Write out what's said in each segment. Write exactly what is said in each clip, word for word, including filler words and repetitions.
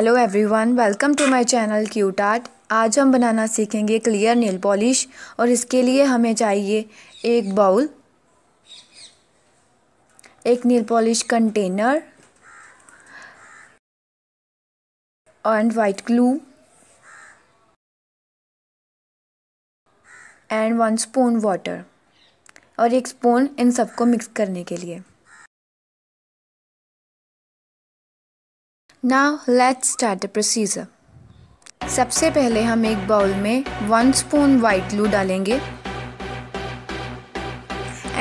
Hello everyone, welcome to my channel cute art. आज हम बनाना सीखेंगे क्लियर नेल पॉलिश और इसके लिए हमें चाहिए एक बाउल, एक nail polish container and white glue and one spoon water और एक स्पून इन सबको मिक्स करने के लिए। Now let's start the procedure. सबसे पहले हम एक बाउल में वन स्पून वाइट ग्लू डालेंगे।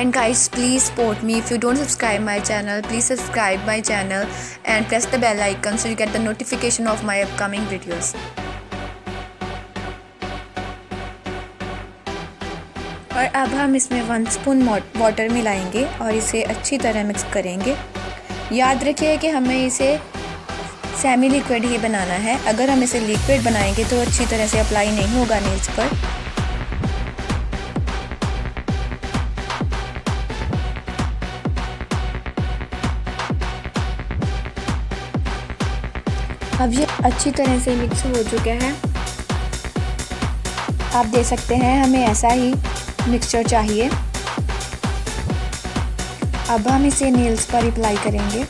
And guys, please support me. If you don't subscribe my channel, please subscribe my channel and press the bell icon so you get the notification of my upcoming videos. और अब हम इसमें one spoon water मिलाएंगे और इसे अच्छी तरह mix करेंगे। याद रखिए कि हमें इसे सेमी लिक्विड ही बनाना है। अगर हम इसे लिक्विड बनाएंगे तो अच्छी तरह से अप्लाई नहीं होगा नेल्स पर। अब ये अच्छी तरह से मिक्स हो चुका है। आप देख सकते हैं हमें ऐसा ही मिक्सचर चाहिए। अब हम इसे नेल्स पर अप्लाई करेंगे।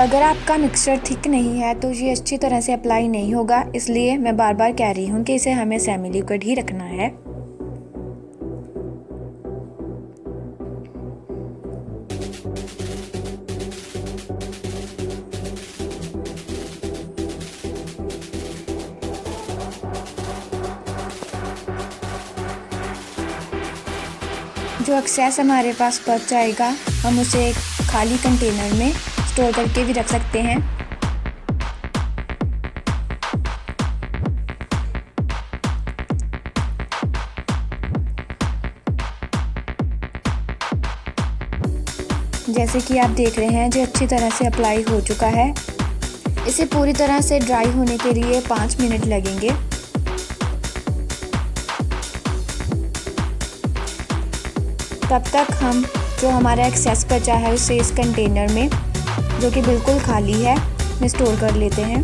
अगर आपका मिक्सचर थिक नहीं है तो ये अच्छी तरह से अप्लाई नहीं होगा, इसलिए मैं बार बार कह रही हूँ कि इसे हमें सेमी लिक्विड ही रखना है। जो एक्सेस हमारे पास बच जाएगा हम उसे एक खाली कंटेनर में स्टोर करके भी रख सकते हैं। जैसे कि आप देख रहे हैं जो अच्छी तरह से अप्लाई हो चुका है। इसे पूरी तरह से ड्राई होने के लिए पाँच मिनट लगेंगे। तब तक हम जो हमारा एक्सेस बचा है उसे इस कंटेनर में, जो कि बिल्कुल खाली है, मैं स्टोर कर लेते हैं।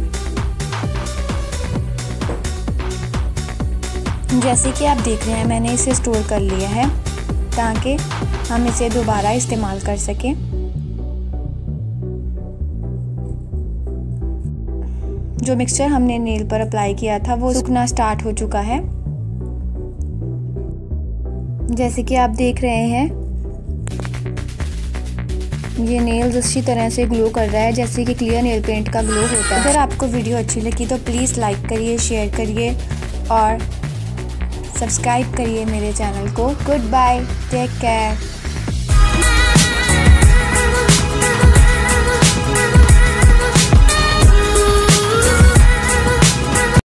जैसे कि आप देख रहे हैं मैंने इसे स्टोर कर लिया है ताकि हम इसे दोबारा इस्तेमाल कर सकें। जो मिक्सचर हमने नेल पर अप्लाई किया था वो सूखना स्टार्ट हो चुका है। जैसे कि आप देख रहे हैं ये नेल्स अच्छी तरह से ग्लो कर रहा है, जैसे कि क्लियर नेल पेंट का ग्लो होता है। अगर आपको वीडियो अच्छी लगी तो प्लीज़ लाइक करिए, शेयर करिए और सब्सक्राइब करिए मेरे चैनल को। Good bye, take care.